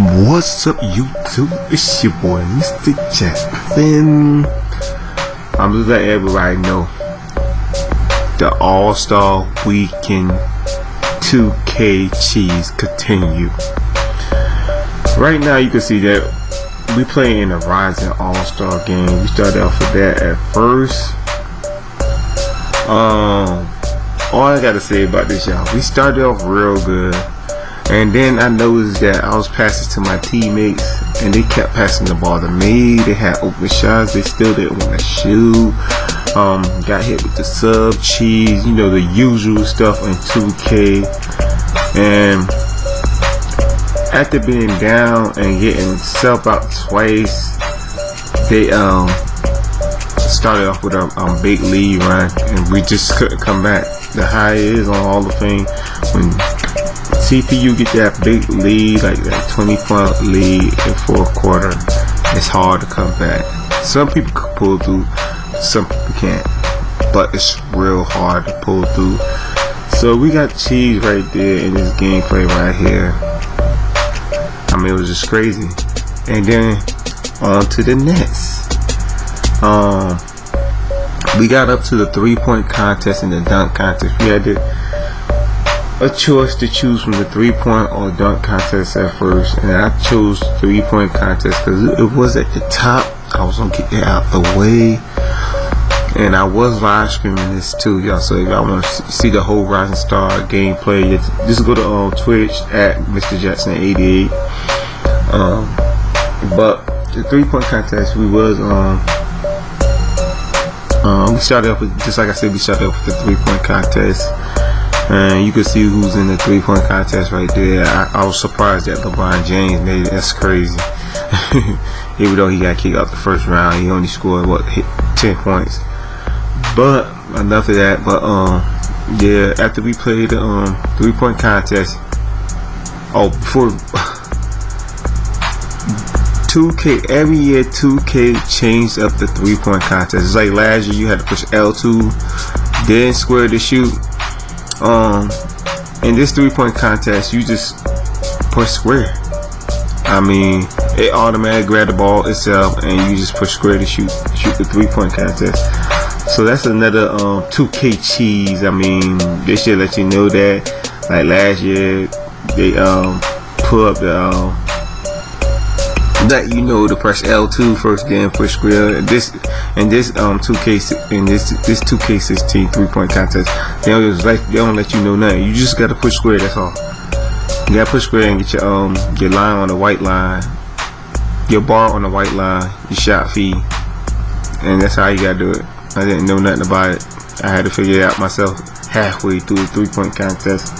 What's up YouTube, it's your boy Mr. Jackson. I'm just letting everybody know the All-Star Weekend 2K Cheese continue. Right now you can see that we playing in a Rising All-Star game. We started off with that at first. All I gotta say about this, y'all, we started off real good. And then I noticed that I was passing to my teammates and they kept passing the ball to me. They had open shots, they still didn't want to shoot. Got hit with the sub, cheese, you know, the usual stuff in 2K. And after being down and getting sub out twice, they started off with a big lead run, and we just couldn't come back. The high is on all the thing when CPU get that big lead, like that 20-point lead in fourth quarter, it's hard to come back. Some people can pull through, some people can't, but it's real hard to pull through. So we got cheese right there in this gameplay right here. I mean, it was just crazy. And then on to the next. We got up to the three-point contest and the dunk contest. We had a choice to choose from the three-point or dunk contest at first, and I chose three-point contest because it was at the top. I was gonna get that out the way, and I was live streaming this too, y'all. So if y'all want to see the whole Rising Star gameplay, just go to Twitch at Mr. Jackson88. But the three-point contest, we was we started off with, just like I said, we started off with the three-point contest. And you can see who's in the three-point contest right there. I was surprised that LeBron James made it. That's crazy. Even though he got kicked out the first round, he only scored, what, 10 points. But enough of that. But yeah, after we played the three-point contest, oh, before 2K, every year 2K changed up the three-point contest. It's like last year you had to push L2, then square to shoot. In this three-point contest, you just push square. I mean, it automatically grab the ball itself, and you just push square to shoot the three-point contest. So that's another 2K cheese. I mean, they should let you know that. Like last year, they pull up the that, you know, to press L2 first, then push square. This 2K16 three-point contest, they don't let you know nothing. You just gotta push square. That's all. You gotta push square and get your line on the white line, your bar on the white line, your shot feed, and that's how you gotta do it. I didn't know nothing about it. I had to figure it out myself halfway through the three-point contest,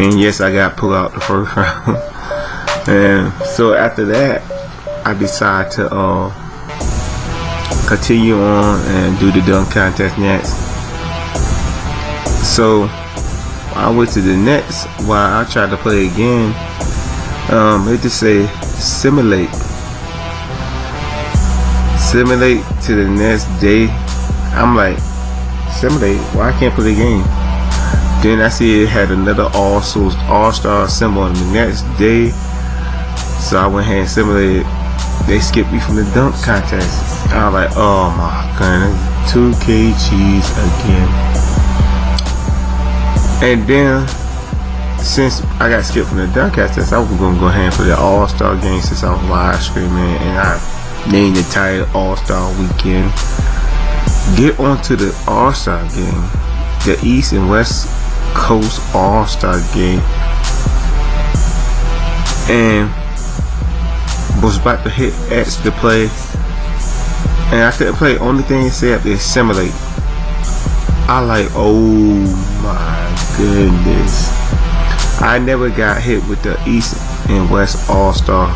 and yes, I got pulled out the first round. And so after that, I decide to continue on and do the dunk contest next. So I went to the next while I tried to play again. It just say simulate to the next day. I'm like, simulate? Well, I can't play the game. Then I see it had another all-star symbol on the next day, so I went ahead and simulated. They skipped me from the dunk contest. I was like, oh my goodness, 2K cheese again. And then, since I got skipped from the dunk contest, I was gonna go ahead and play the All-Star game since I was live streaming, and I named the title All-Star Weekend. Get onto the All-Star game, the East and West Coast All-Star game, and was about to hit X to play, and I couldn't play. Only thing it said is simulate. I like, oh my goodness, I never got hit with the East and West All-Star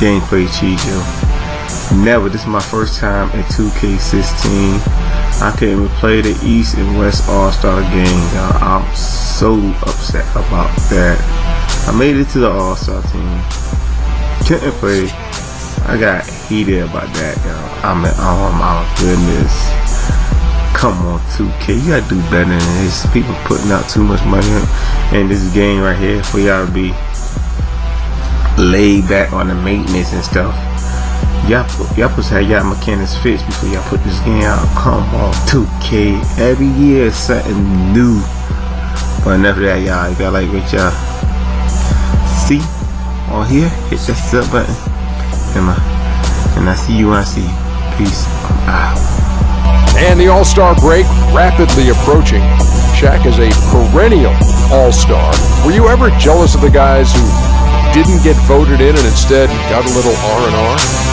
gameplay cheese, yo. Never. This is my first time at 2K16. I couldn't even play the East and West All-Star game, y'all. I'm so upset about that. I made it to the All-Star team. Couldn't play. I got heated about that, y'all. I mean, oh my goodness. Come on, 2K. You gotta do better than this. People putting out too much money in this game right here for y'all to be laid back on the maintenance and stuff. Y'all supposed to have y'all mechanics fixed before y'all put this game out. Come on, 2K. Every year is something new. But enough of that, y'all. If y'all like what y'all see on here, hit that sub button. And I see you when I see you. Peace. Out. And the All-Star break rapidly approaching. Shaq is a perennial All-Star. Were you ever jealous of the guys who didn't get voted in and instead got a little R&R?